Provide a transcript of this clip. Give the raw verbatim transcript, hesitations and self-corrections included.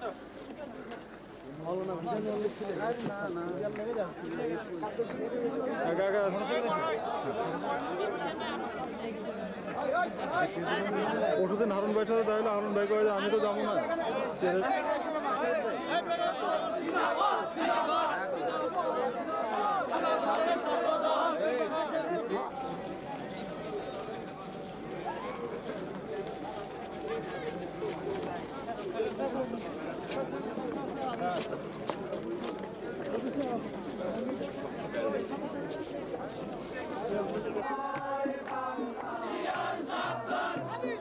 ওষুধের হারুন ভাই সাথে তাহলে হারুন ভাই কয়ে আমি তো যাবো না। Hadi.